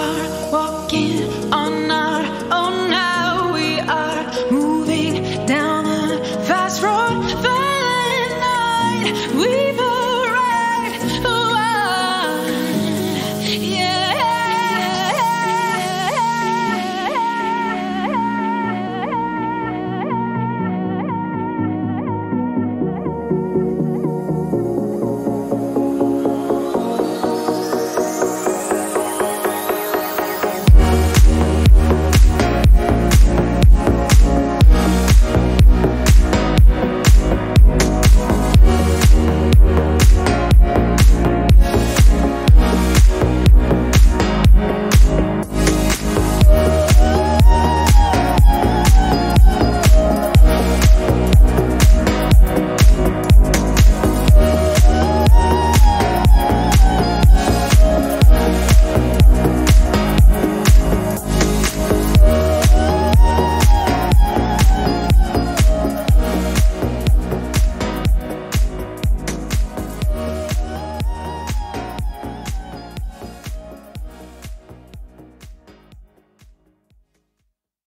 heart.